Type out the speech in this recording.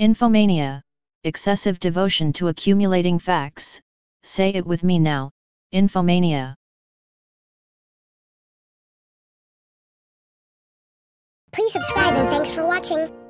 Infomania, excessive devotion to accumulating facts. Say it with me now, infomania. Please subscribe and thanks for watching.